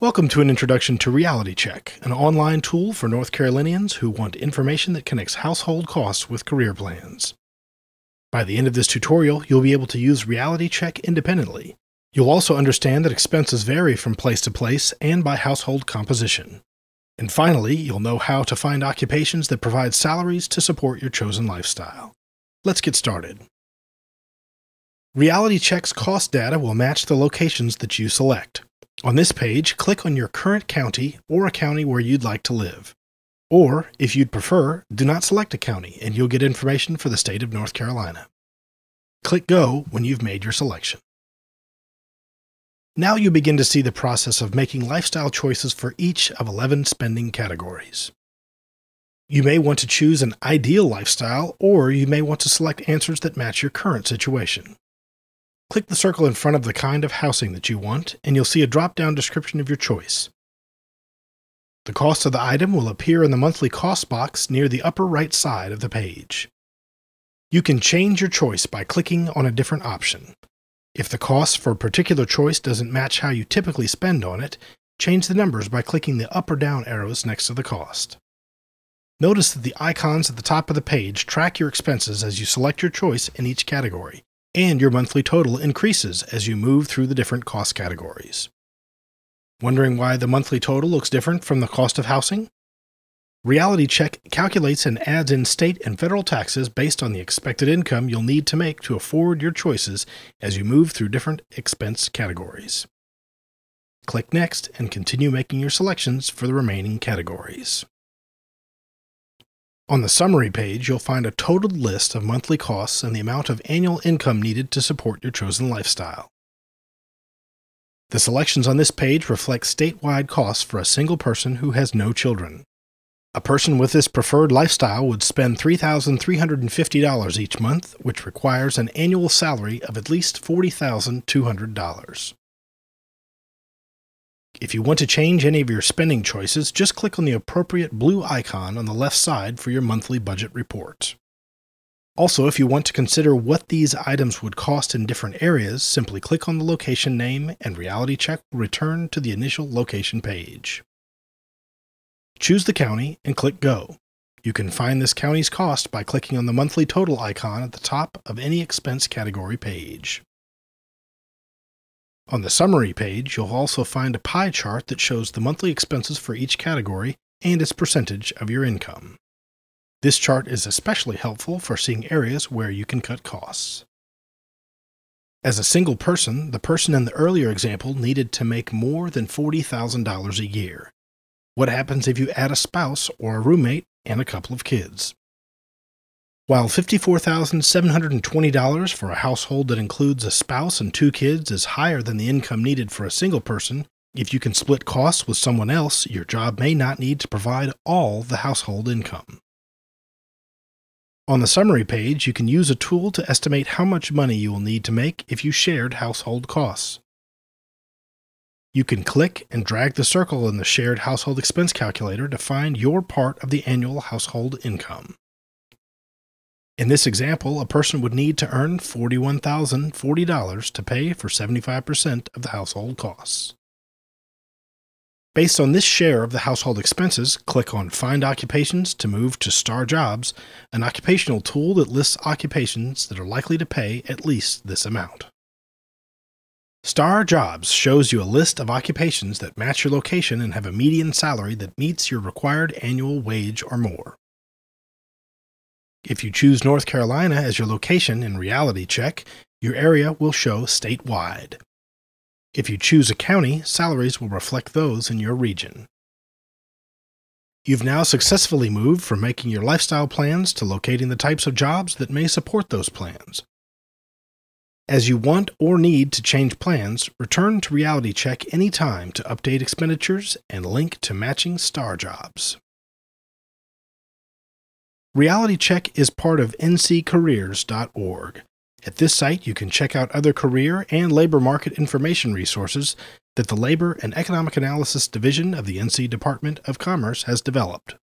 Welcome to an introduction to Reality Check, an online tool for North Carolinians who want information that connects household costs with career plans. By the end of this tutorial, you'll be able to use Reality Check independently. You'll also understand that expenses vary from place to place and by household composition. And finally, you'll know how to find occupations that provide salaries to support your chosen lifestyle. Let's get started. Reality Check's cost data will match the locations that you select. On this page, click on your current county or a county where you'd like to live. Or, if you'd prefer, do not select a county and you'll get information for the state of North Carolina. Click Go when you've made your selection. Now you begin to see the process of making lifestyle choices for each of 11 spending categories. You may want to choose an ideal lifestyle, or you may want to select answers that match your current situation. Click the circle in front of the kind of housing that you want, and you'll see a drop-down description of your choice. The cost of the item will appear in the monthly cost box near the upper right side of the page. You can change your choice by clicking on a different option. If the cost for a particular choice doesn't match how you typically spend on it, change the numbers by clicking the up or down arrows next to the cost. Notice that the icons at the top of the page track your expenses as you select your choice in each category, and your monthly total increases as you move through the different cost categories. Wondering why the monthly total looks different from the cost of housing? Reality Check calculates and adds in state and federal taxes based on the expected income you'll need to make to afford your choices as you move through different expense categories. Click Next and continue making your selections for the remaining categories. On the summary page, you'll find a totaled list of monthly costs and the amount of annual income needed to support your chosen lifestyle. The selections on this page reflect statewide costs for a single person who has no children. A person with this preferred lifestyle would spend $3,350 each month, which requires an annual salary of at least $40,200. If you want to change any of your spending choices, just click on the appropriate blue icon on the left side for your monthly budget report. Also, if you want to consider what these items would cost in different areas, simply click on the location name and Reality Check will return to the initial location page. Choose the county and click Go. You can find this county's cost by clicking on the monthly total icon at the top of any expense category page. On the summary page, you'll also find a pie chart that shows the monthly expenses for each category and its percentage of your income. This chart is especially helpful for seeing areas where you can cut costs. As a single person, the person in the earlier example needed to make more than $40,000 a year. What happens if you add a spouse or a roommate and a couple of kids? While $54,720 for a household that includes a spouse and two kids is higher than the income needed for a single person, if you can split costs with someone else, your job may not need to provide all the household income. On the summary page, you can use a tool to estimate how much money you will need to make if you shared household costs. You can click and drag the circle in the shared household expense calculator to find your part of the annual household income. In this example, a person would need to earn $41,040 to pay for 75% of the household costs. Based on this share of the household expenses, click on Find Occupations to move to Star Jobs, an occupational tool that lists occupations that are likely to pay at least this amount. Star Jobs shows you a list of occupations that match your location and have a median salary that meets your required annual wage or more. If you choose North Carolina as your location in Reality Check, your area will show statewide. If you choose a county, salaries will reflect those in your region. You've now successfully moved from making your lifestyle plans to locating the types of jobs that may support those plans. As you want or need to change plans, return to Reality Check anytime to update expenditures and link to matching Star Jobs. Reality Check is part of nccareers.org. At this site, you can check out other career and labor market information resources that the Labor and Economic Analysis Division of the NC Department of Commerce has developed.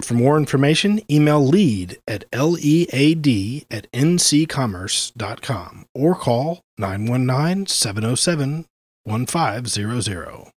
For more information, email lead@lead@nccommerce.com or call 919-707-5000. 1500.